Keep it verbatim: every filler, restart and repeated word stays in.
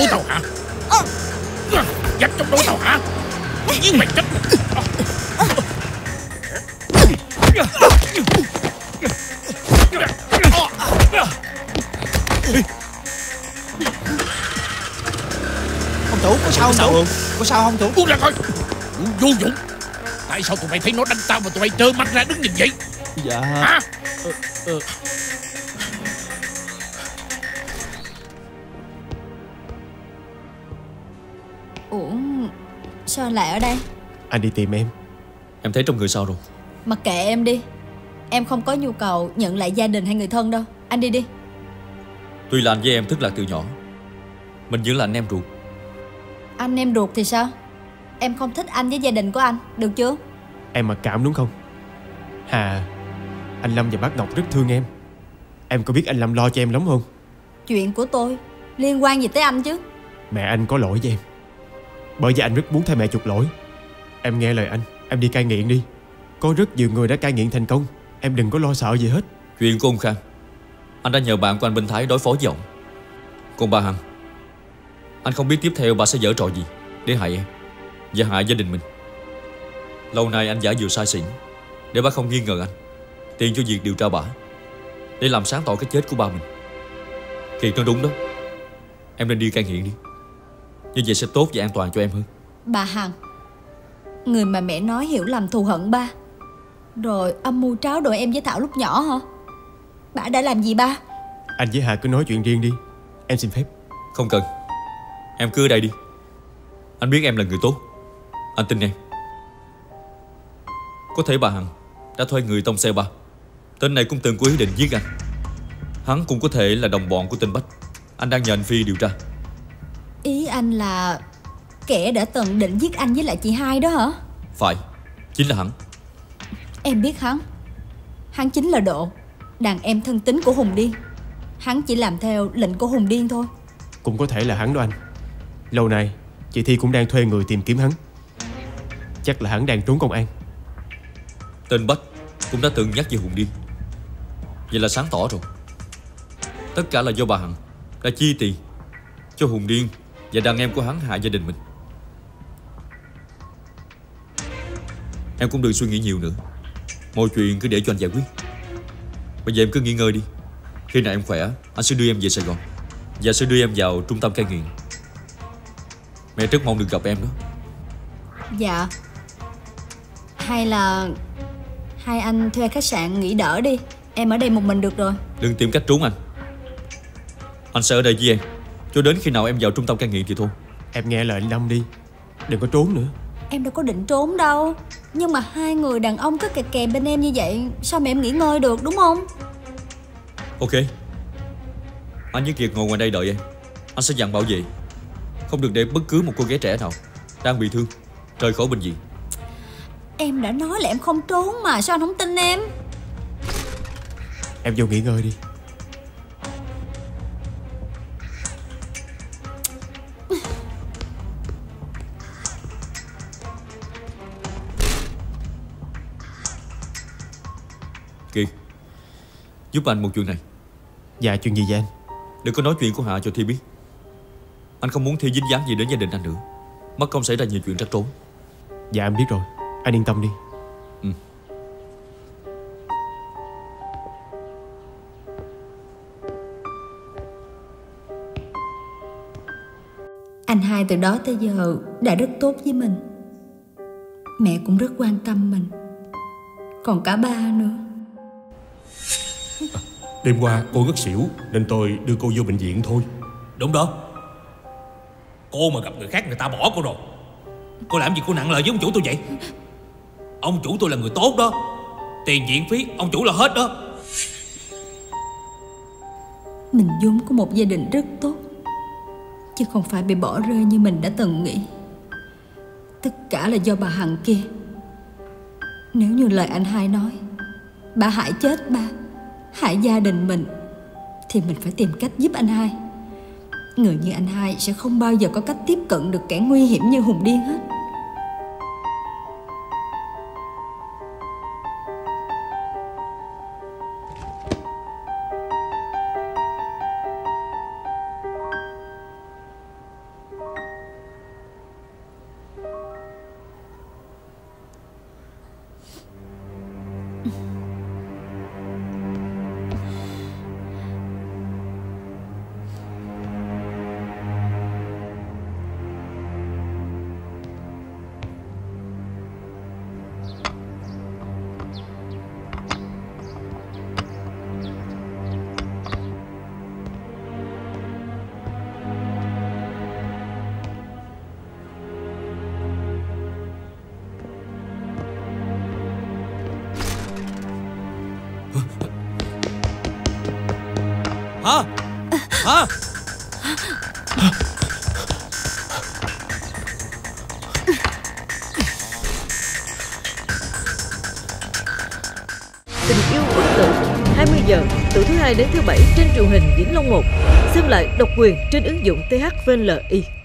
đuôi tao hả? Dắt trong đuôi tao hả? Giết mày chết. Ông Thủ có sao không? Không? Có sao không Thủ? Buông ra coi. Vô dụng. Tại sao tụi mày thấy nó đánh tao mà tụi mày trơ mắt ra đứng nhìn vậy? Dạ hả? Ờ, ờ. Ủa sao anh lại ở đây? Anh đi tìm em. Em thấy trong người sao rồi? Mặc kệ em đi. Em không có nhu cầu nhận lại gia đình hay người thân đâu. Anh đi đi. Tuy là anh với em thức lạc từ nhỏ, mình vẫn là anh em ruột. Anh em ruột thì sao? Em không thích anh với gia đình của anh, được chưa? Em mặc cảm đúng không? Hà, anh Lâm và bác Ngọc rất thương em. Em có biết anh Lâm lo cho em lắm không? Chuyện của tôi liên quan gì tới anh chứ? Mẹ anh có lỗi với em, bởi vì anh rất muốn thay mẹ chuộc lỗi. Em nghe lời anh, em đi cai nghiện đi. Có rất nhiều người đã cai nghiện thành công. Em đừng có lo sợ gì hết. Chuyện của ông Khang, anh đã nhờ bạn của anh Bình Thái đối phó với ông. Còn bà Hằng, anh không biết tiếp theo bà sẽ giở trò gì để hại em và hại gia đình mình. Lâu nay anh giả vừa sai xỉn để bà không nghi ngờ anh, tiện cho việc điều tra bà, để làm sáng tỏ cái chết của bà mình. Kiệt nó đúng đó, em nên đi cai nghiện đi, như vậy sẽ tốt và an toàn cho em hơn. Bà Hằng, người mà mẹ nói hiểu lầm thù hận ba, rồi âm mưu tráo đổi em với Thảo lúc nhỏ hả? Bà đã làm gì ba? Anh với Hà cứ nói chuyện riêng đi, em xin phép. Không cần, em cứ ở đây đi. Anh biết em là người tốt, anh tin em. Có thể bà Hằng đã thuê người tông xe ba. Tên này cũng từng có ý định giết anh. Hắn cũng có thể là đồng bọn của tên Bách. Anh đang nhờ anh Phi điều tra. Ý anh là kẻ đã từng định giết anh với lại chị hai đó hả? Phải, chính là hắn. Em biết hắn. Hắn chính là Độ, đàn em thân tín của Hùng Điên. Hắn chỉ làm theo lệnh của Hùng Điên thôi. Cũng có thể là hắn đó anh. Lâu nay chị Thi cũng đang thuê người tìm kiếm hắn. Chắc là hắn đang trốn công an. Tên Bách cũng đã từng nhắc về Hùng Điên, vậy là sáng tỏ rồi. Tất cả là do bà Hằng đã chi tiền cho Hùng Điên và đàn em của hắn hại gia đình mình. Em cũng đừng suy nghĩ nhiều nữa, mọi chuyện cứ để cho anh giải quyết. Bây giờ em cứ nghỉ ngơi đi. Khi nào em khỏe, anh sẽ đưa em về Sài Gòn và sẽ đưa em vào trung tâm cai nghiện. Mẹ rất mong được gặp em đó. Dạ. Hay là hai anh thuê khách sạn nghỉ đỡ đi, em ở đây một mình được rồi. Đừng tìm cách trốn anh. Anh sẽ ở đây với em cho đến khi nào em vào trung tâm cai nghiện thì thôi. Em nghe lời anh Lâm đi, đừng có trốn nữa. Em đâu có định trốn đâu. Nhưng mà hai người đàn ông cứ kè kè bên em như vậy, sao mà em nghỉ ngơi được, đúng không? Ok, anh với Kiệt ngồi ngoài đây đợi em. Anh sẽ dặn bảo vệ không được để bất cứ một cô gái trẻ nào đang bị thương rời khỏi bệnh viện. Em đã nói là em không trốn mà, sao anh không tin em? Em vô nghỉ ngơi đi. Kiệt, giúp anh một chuyện này. Dạ chuyện gì vậy anh? Đừng có nói chuyện của Hạ cho Thi biết. Anh không muốn Thi dính dáng gì đến gia đình anh nữa, mất công xảy ra nhiều chuyện rắc rối. Dạ em biết rồi, anh yên tâm đi. Ừ. Anh hai từ đó tới giờ đã rất tốt với mình. Mẹ cũng rất quan tâm mình. Còn cả ba nữa. Đêm qua cô ngất xỉu nên tôi đưa cô vô bệnh viện thôi. Đúng đó, cô mà gặp người khác người ta bỏ cô rồi. Cô làm gì cô nặng lời với ông chủ tôi vậy? Ông chủ tôi là người tốt đó, tiền viện phí ông chủ là hết đó. Mình vốn có một gia đình rất tốt, chứ không phải bị bỏ rơi như mình đã từng nghĩ. Tất cả là do bà Hằng kia. Nếu như lời anh hai nói, bà hại chết ba, hại gia đình mình, thì mình phải tìm cách giúp anh hai. Người như anh hai sẽ không bao giờ có cách tiếp cận được kẻ nguy hiểm như Hùng Điên hết. Hả? Hả? Tình yêu bất tử, hai mươi giờ từ thứ hai đến thứ bảy trên truyền hình Vĩnh Long một. Xem lại độc quyền trên ứng dụng T H V L một.